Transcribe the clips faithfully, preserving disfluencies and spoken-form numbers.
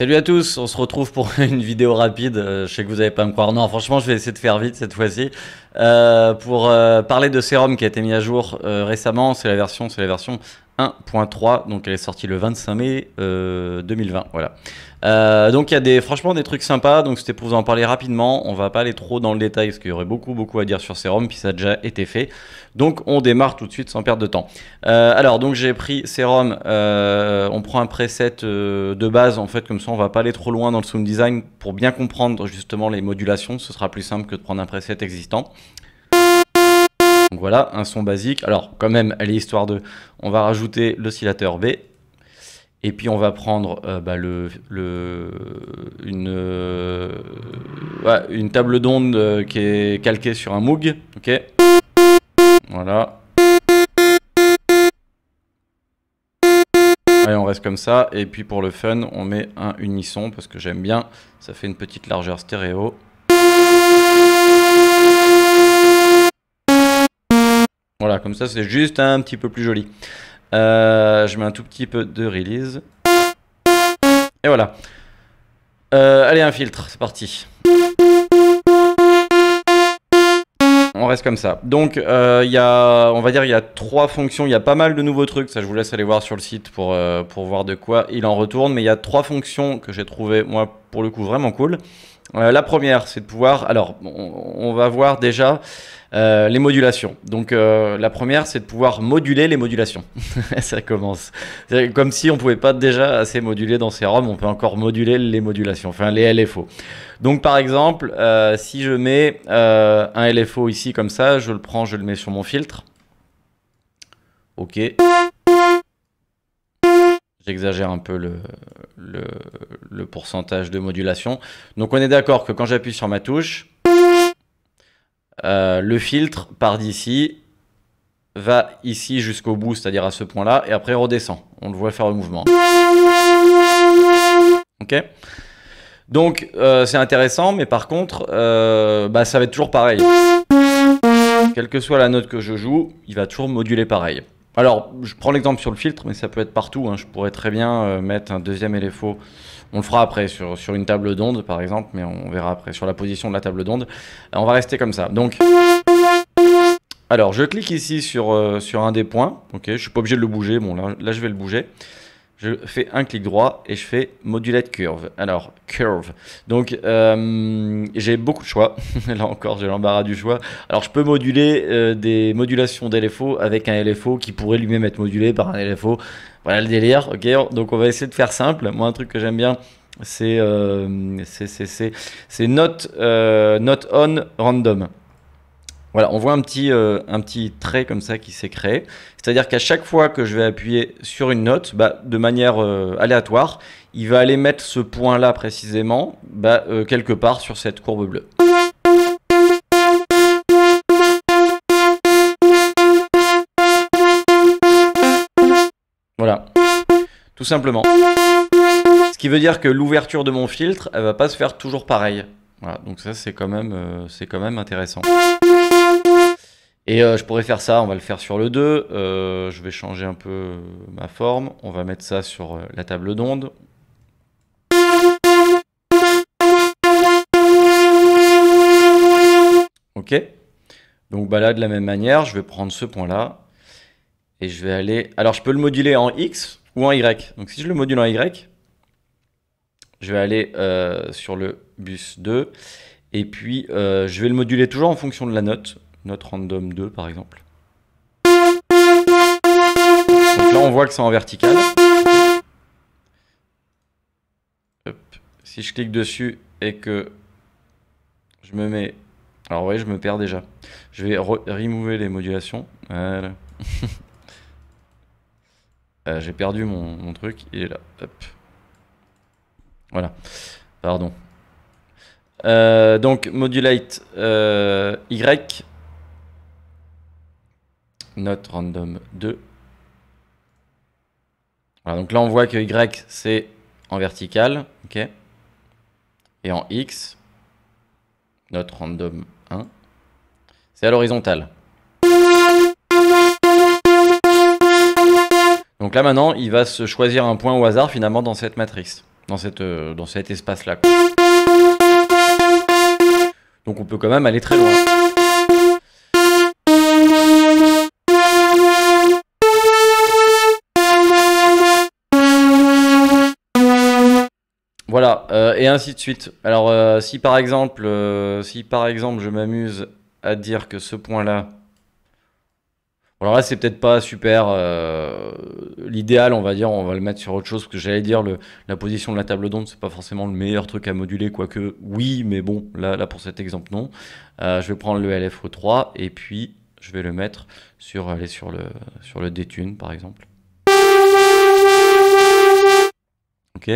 Salut à tous, on se retrouve pour une vidéo rapide, euh, je sais que vous n'allez pas me croire, non franchement je vais essayer de faire vite cette fois-ci, euh, pour euh, parler de Serum qui a été mis à jour euh, récemment, c'est la version, c'est la version un point trois, donc elle est sortie le vingt-cinq mai euh, deux mille vingt, voilà. Euh, donc il y a des, franchement des trucs sympas, donc c'était pour vous en parler rapidement, on va pas aller trop dans le détail parce qu'il y aurait beaucoup beaucoup à dire sur Serum, puis ça a déjà été fait, donc on démarre tout de suite sans perdre de temps. Euh, alors donc j'ai pris Serum, euh, on prend un preset euh, de base en fait, comme ça on va pas aller trop loin dans le sound design pour bien comprendre justement les modulations, ce sera plus simple que de prendre un preset existant. Donc voilà, un son basique. Alors quand même, elle est histoire de... On va rajouter l'oscillateur B. Et puis on va prendre euh, bah, le, le, une, euh, ouais, une table d'onde euh, qui est calquée sur un Moog. Ok. Voilà. Allez, on reste comme ça. Et puis pour le fun, on met un unisson parce que j'aime bien. Ça fait une petite largeur stéréo. Voilà, comme ça c'est juste un petit peu plus joli. Euh, je mets un tout petit peu de release. Et voilà. Euh, allez, un filtre, c'est parti. On reste comme ça. Donc, euh, y a, on va dire il y a trois fonctions. Il y a pas mal de nouveaux trucs. Ça, je vous laisse aller voir sur le site pour, euh, pour voir de quoi il en retourne. Mais il y a trois fonctions que j'ai trouvées, moi, pour le coup, vraiment cool. Euh, la première, c'est de pouvoir... Alors, on, on va voir déjà... Euh, les modulations. Donc euh, la première, c'est de pouvoir moduler les modulations. Ça commence. C'est comme si on pouvait pas déjà assez moduler dans Serum, on peut encore moduler les modulations, enfin les L F O. Donc par exemple, euh, si je mets euh, un L F O ici comme ça, je le prends, je le mets sur mon filtre. Ok. J'exagère un peu le, le, le pourcentage de modulation. Donc on est d'accord que quand j'appuie sur ma touche, Euh, le filtre part d'ici, va ici jusqu'au bout, c'est-à-dire à ce point-là, et après redescend. On le voit faire le mouvement. Ok. Donc euh, c'est intéressant, mais par contre, euh, bah, ça va être toujours pareil. Quelle que soit la note que je joue, il va toujours moduler pareil. Alors, je prends l'exemple sur le filtre, mais ça peut être partout, hein. Je pourrais très bien euh, mettre un deuxième L F O. On le fera après sur, sur une table d'onde, par exemple, mais on verra après sur la position de la table d'onde. On va rester comme ça. Donc, alors, je clique ici sur, euh, sur un des points. Ok, je ne suis pas obligé de le bouger. Bon, là, là, je vais le bouger. Je fais un clic droit et je fais Modulate Curve. Alors, Curve. Donc, euh, j'ai beaucoup de choix. Là encore, j'ai l'embarras du choix. Alors, je peux moduler euh, des modulations d'L F O avec un L F O qui pourrait lui-même être modulé par un L F O. Voilà le délire, ok. Donc on va essayer de faire simple. Moi, un truc que j'aime bien, c'est euh, c'est note euh, note on random. Voilà, on voit un petit, euh, un petit trait comme ça qui s'est créé. C'est-à-dire qu'à chaque fois que je vais appuyer sur une note, bah, de manière euh, aléatoire, il va aller mettre ce point-là précisément, bah, euh, quelque part sur cette courbe bleue. Voilà, tout simplement. Ce qui veut dire que l'ouverture de mon filtre, elle va pas se faire toujours pareil. Voilà, donc ça c'est quand même, euh, c'est quand même intéressant. Et euh, je pourrais faire ça, on va le faire sur le deux. Euh, je vais changer un peu ma forme. On va mettre ça sur la table d'onde. Ok. Donc bah là, de la même manière, je vais prendre ce point-là. Et je vais aller... Alors, je peux le moduler en X ou en Y. Donc, si je le module en Y, je vais aller euh, sur le bus deux. Et puis, euh, je vais le moduler toujours en fonction de la note. Note random deux, par exemple. Donc là, on voit que c'est en vertical. Hop. Si je clique dessus et que je me mets... Alors, vous voyez, je me perds déjà. Je vais remover les modulations. Voilà. Euh, j'ai perdu mon, mon truc, il est là. Hop. Voilà, pardon. Euh, donc, modulate euh, Y, note random deux. Voilà, donc là, on voit que Y, c'est en vertical, ok. Et en X, note random un, c'est à l'horizontale. Donc là maintenant, il va se choisir un point au hasard finalement dans cette matrice. dans, cette, euh, dans cet espace-là. Donc on peut quand même aller très loin. Voilà, euh, et ainsi de suite. Alors euh, si par exemple, euh, si par exemple je m'amuse à dire que ce point-là... Alors là, c'est peut-être pas super euh, l'idéal, on va dire, on va le mettre sur autre chose, parce que j'allais dire, le, la position de la table d'onde, c'est pas forcément le meilleur truc à moduler, quoique oui, mais bon, là, là pour cet exemple, non. Euh, je vais prendre le L F O trois, et puis je vais le mettre sur, aller sur le, sur le détune, par exemple. Ok.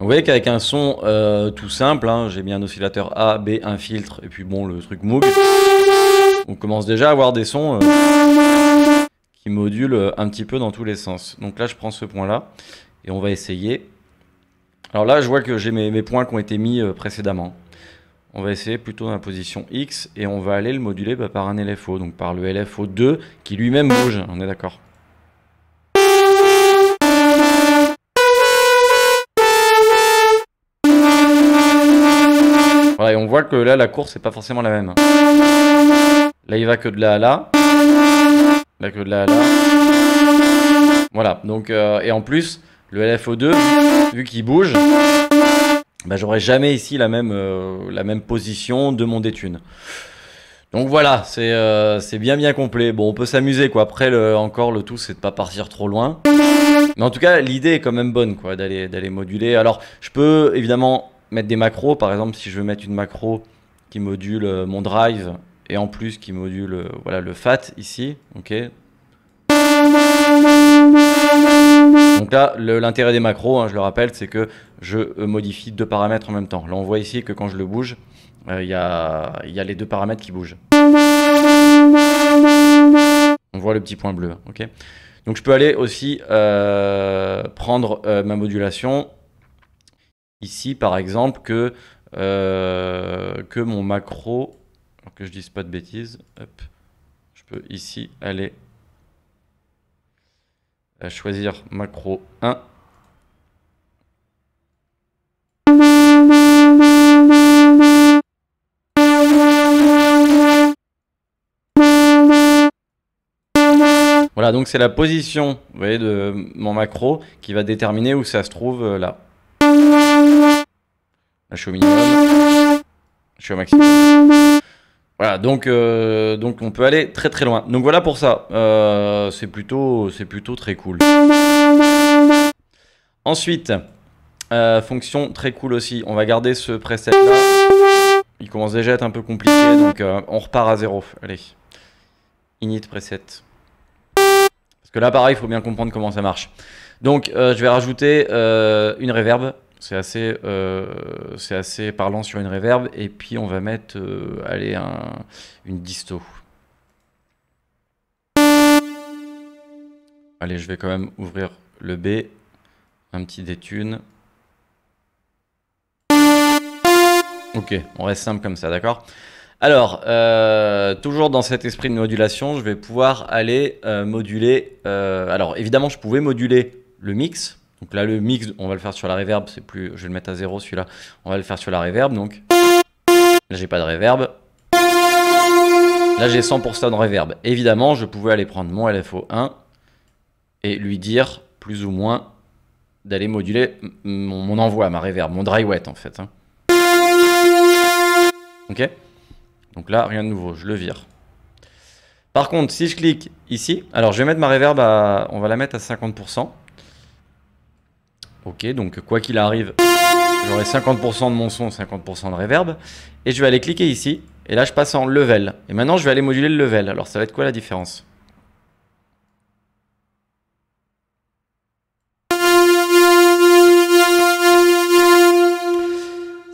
Vous voyez qu'avec un son euh, tout simple, hein, j'ai mis un oscillateur A, B, un filtre, et puis bon, le truc Moog, on commence déjà à avoir des sons euh, qui modulent un petit peu dans tous les sens. Donc là, je prends ce point-là, et on va essayer. Alors là, je vois que j'ai mes, mes points qui ont été mis euh, précédemment. On va essayer plutôt dans la position X, et on va aller le moduler bah, par un L F O, donc par le L F O deux, qui lui-même bouge, on est d'accord. Voilà, et on voit que là, la course n'est pas forcément la même. Là, il va que de là à là. Là, que de là à là. Voilà, donc, euh, et en plus, le L F O deux, vu qu'il bouge, bah, j'aurai jamais ici la même, euh, la même position de mon détune. Donc voilà, c'est euh, c'est bien bien complet. Bon, on peut s'amuser, quoi. Après, le, encore, le tout, c'est de pas partir trop loin. Mais en tout cas, l'idée est quand même bonne, quoi, d'aller d'aller moduler. Alors, je peux, évidemment... mettre des macros, par exemple si je veux mettre une macro qui module euh, mon drive et en plus qui module euh, voilà, le fat ici, ok. Donc là l'intérêt des macros, hein, je le rappelle, c'est que je euh, modifie deux paramètres en même temps. Là on voit ici que quand je le bouge, il euh, y a, y a les deux paramètres qui bougent. On voit le petit point bleu, ok. Donc je peux aller aussi euh, prendre euh, ma modulation. Ici, par exemple, que, euh, que mon macro, alors que je dise pas de bêtises, hop, je peux ici aller choisir macro un. Voilà, donc c'est la position, vous voyez, de mon macro qui va déterminer où ça se trouve là. Là, je suis au minimum, je suis au maximum. Voilà, donc, euh, donc on peut aller très très loin. Donc voilà pour ça, euh, c'est plutôt, c'est plutôt très cool. Ensuite, euh, fonction très cool aussi, on va garder ce preset là. Il commence déjà à être un peu compliqué, donc euh, on repart à zéro. Allez, init preset. Parce que là pareil, il faut bien comprendre comment ça marche. Donc euh, je vais rajouter euh, une reverb. C'est assez, euh, c'est assez parlant sur une reverb. Et puis on va mettre euh, allez, un, une disto. Allez, je vais quand même ouvrir le B. Un petit détune. Ok, on reste simple comme ça, d'accord. Alors, euh, toujours dans cet esprit de modulation, je vais pouvoir aller euh, moduler. Euh, alors évidemment, je pouvais moduler le mix. Donc là, le mix, on va le faire sur la reverb, c'est plus, je vais le mettre à zéro celui-là. On va le faire sur la reverb, donc là, j'ai pas de reverb. Là, j'ai cent pour cent de reverb. Évidemment, je pouvais aller prendre mon L F O un et lui dire, plus ou moins, d'aller moduler mon, mon envoi, ma reverb, mon dry wet, en fait. Hein. Ok? Donc là, rien de nouveau, je le vire. Par contre, si je clique ici, alors je vais mettre ma reverb à, on va la mettre à cinquante pour cent. Ok, donc quoi qu'il arrive, j'aurai cinquante pour cent de mon son, cinquante pour cent de reverb. Et je vais aller cliquer ici. Et là, je passe en level. Et maintenant, je vais aller moduler le level. Alors, ça va être quoi la différence?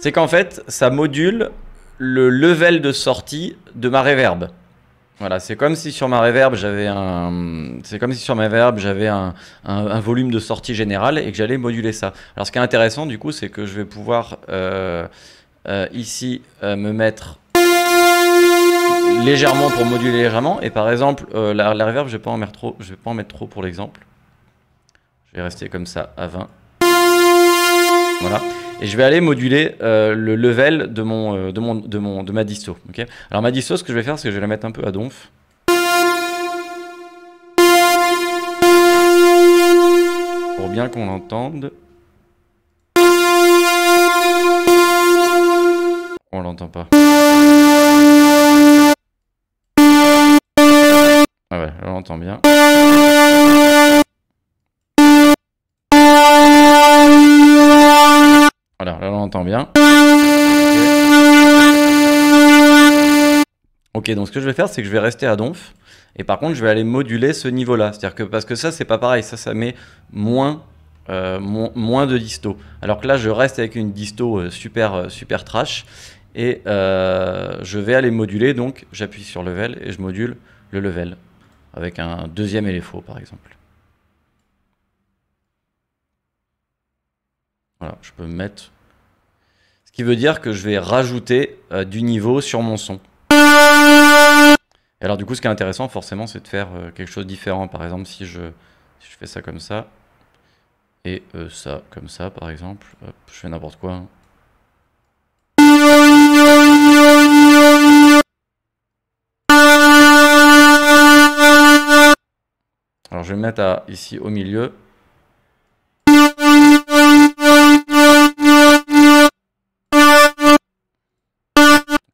C'est qu'en fait, ça module le level de sortie de ma reverb. Voilà, c'est comme si sur ma reverb j'avais un, c'est comme si sur ma reverb j'avais un, un, un volume de sortie général et que j'allais moduler ça. Alors ce qui est intéressant du coup, c'est que je vais pouvoir euh, euh, ici euh, me mettre légèrement pour moduler légèrement. Et par exemple, euh, la, la reverb, je vais pas en mettre trop, je vais pas en mettre trop pour l'exemple. Je Je vais rester comme ça à vingt. Voilà. Et je vais aller moduler euh, le level de, mon, euh, de, mon, de, mon, de ma disto. Okay, alors ma disto, ce que je vais faire, c'est que je vais la mettre un peu à donf. Pour bien qu'on l'entende. On l'entend pas. Ah ouais, on l'entend bien. Voilà, là on l'entend bien. Ok, donc ce que je vais faire, c'est que je vais rester à donf. Et par contre, je vais aller moduler ce niveau-là. C'est-à-dire que parce que ça, c'est pas pareil. Ça, ça met moins, euh, mo moins de disto. Alors que là, je reste avec une disto euh, super, euh, super trash. Et euh, je vais aller moduler. Donc, j'appuie sur level et je module le level. Avec un deuxième L F O, par exemple. Voilà, je peux mettre... Ce qui veut dire que je vais rajouter euh, du niveau sur mon son. Et alors du coup, ce qui est intéressant forcément, c'est de faire euh, quelque chose de différent. Par exemple, si je, si je fais ça comme ça, et euh, ça comme ça, par exemple, hop, je fais n'importe quoi. Hein. Alors je vais me mettre à, ici au milieu.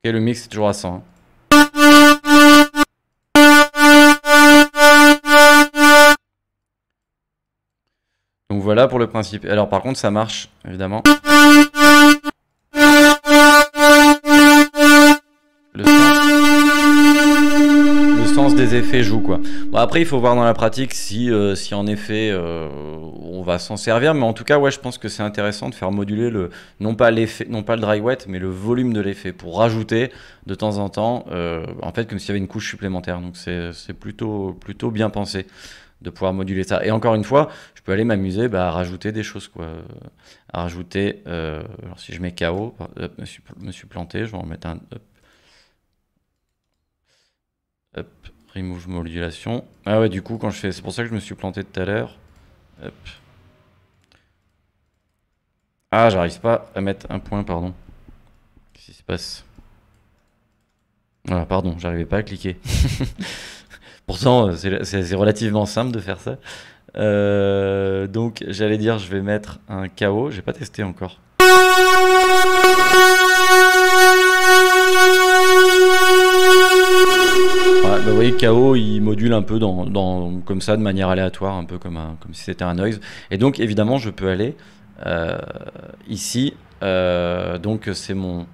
Et le mix, c'est toujours à cent. Hein. Donc voilà pour le principe. Alors par contre ça marche évidemment. Le sens, le sens des effets joue quoi. Bon, après il faut voir dans la pratique si, euh, si en effet euh, on va s'en servir. Mais en tout cas ouais, je pense que c'est intéressant de faire moduler le non pas l'effet, non pas le dry wet, mais le volume de l'effet pour rajouter de temps en temps euh, en fait comme s'il y avait une couche supplémentaire. Donc c'est plutôt, plutôt bien pensé de pouvoir moduler ça. Et encore une fois, je peux aller m'amuser bah, à rajouter des choses, quoi. À rajouter, euh, alors si je mets K O, hop, me, suis, me suis planté, je vais en mettre un, hop, hop, remove modulation. Ah ouais, du coup, quand je fais, c'est pour ça que je me suis planté tout à l'heure. Hop. Ah, j'arrive pas à mettre un point, pardon. Qu'est-ce qui se passe? Voilà, pardon, j'arrivais pas à cliquer. Pourtant, c'est relativement simple de faire ça. Euh, donc, j'allais dire, je vais mettre un K O. J'ai pas testé encore. Voilà, bah, vous voyez, K O, il module un peu dans, dans, comme ça, de manière aléatoire, un peu comme, un, comme si c'était un noise. Et donc, évidemment, je peux aller euh, ici. Euh, donc, c'est mon...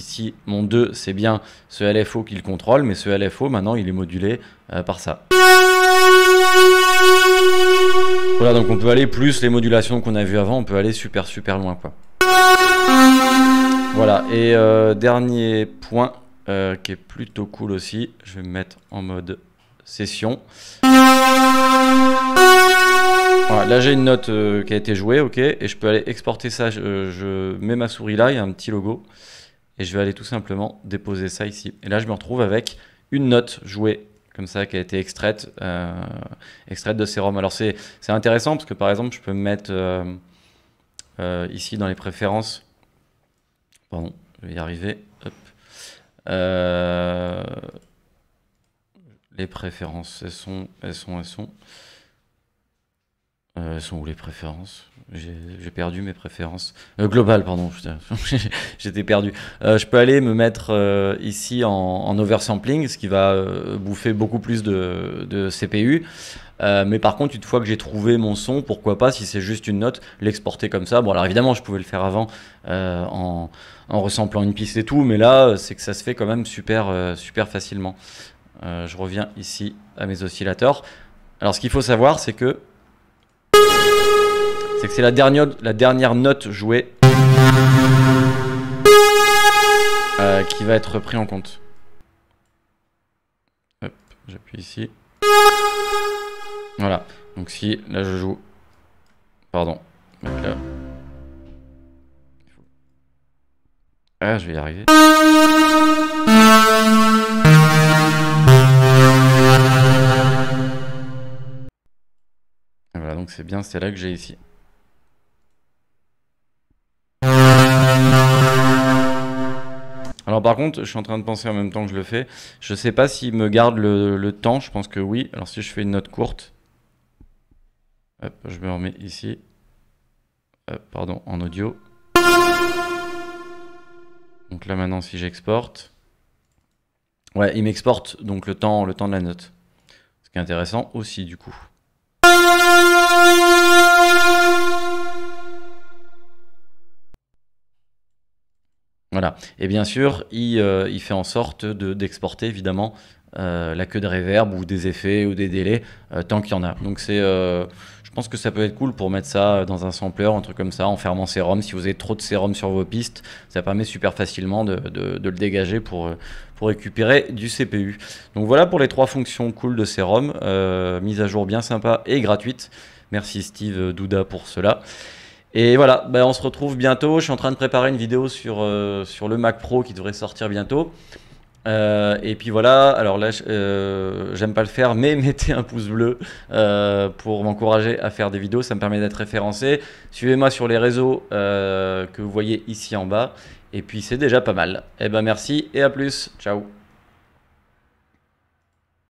Ici, mon deux, c'est bien ce L F O qu'il contrôle, mais ce L F O, maintenant, il est modulé euh, par ça. Voilà, donc on peut aller plus les modulations qu'on a vues avant, on peut aller super, super loin, quoi. Voilà, et euh, dernier point euh, qui est plutôt cool aussi, je vais me mettre en mode session. Voilà, là j'ai une note euh, qui a été jouée, ok, et je peux aller exporter ça, je, je mets ma souris là, il y a un petit logo. Et je vais aller tout simplement déposer ça ici. Et là, je me retrouve avec une note jouée, comme ça, qui a été extraite, euh, extraite de Serum. Alors, c'est intéressant parce que, par exemple, je peux me mettre euh, euh, ici dans les préférences. Pardon, je vais y arriver. Hop. Euh, les préférences, elles sont, elles sont, elles sont. Euh, sont où les préférences? J'ai perdu mes préférences. Euh, global, pardon, j'étais perdu. Euh, je peux aller me mettre euh, ici en, en oversampling, ce qui va euh, bouffer beaucoup plus de, de C P U. Euh, mais par contre, une fois que j'ai trouvé mon son, pourquoi pas, si c'est juste une note, l'exporter comme ça. Bon, alors évidemment, je pouvais le faire avant euh, en, en ressemblant une piste et tout, mais là, c'est que ça se fait quand même super, euh, super facilement. Euh, je reviens ici à mes oscillateurs. Alors, ce qu'il faut savoir, c'est que c'est que c'est la dernière, la dernière note jouée euh, qui va être prise en compte. Hop, j'appuie ici. Voilà. Donc si, là je joue... Pardon. Donc là... Ah, je vais y arriver. Voilà, donc c'est bien celle-là que j'ai ici. Alors par contre, je suis en train de penser en même temps que je le fais. Je ne sais pas s'il me garde le, le temps, je pense que oui. Alors si je fais une note courte, hop, je me remets ici. Hop, pardon, en audio. Donc là maintenant, si j'exporte, ouais, il m'exporte donc le temps, le temps de la note. Ce qui est intéressant aussi du coup. Voilà. Et bien sûr, il, euh, il fait en sorte de, d'exporter évidemment euh, la queue de reverb ou des effets ou des délais euh, tant qu'il y en a. Donc c'est, euh, je pense que ça peut être cool pour mettre ça dans un sampler, un truc comme ça, en fermant sérum. Si vous avez trop de sérum sur vos pistes, ça permet super facilement de, de, de le dégager pour, pour récupérer du C P U. Donc voilà pour les trois fonctions cool de sérum, euh, mise à jour bien sympa et gratuite. Merci Steve Duda pour cela. Et voilà, bah on se retrouve bientôt. Je suis en train de préparer une vidéo sur, euh, sur le Mac Pro qui devrait sortir bientôt. Euh, et puis voilà, alors là, euh, j'aime pas le faire, mais mettez un pouce bleu euh, pour m'encourager à faire des vidéos. Ça me permet d'être référencé. Suivez-moi sur les réseaux euh, que vous voyez ici en bas. Et puis c'est déjà pas mal. Et ben merci et à plus. Ciao.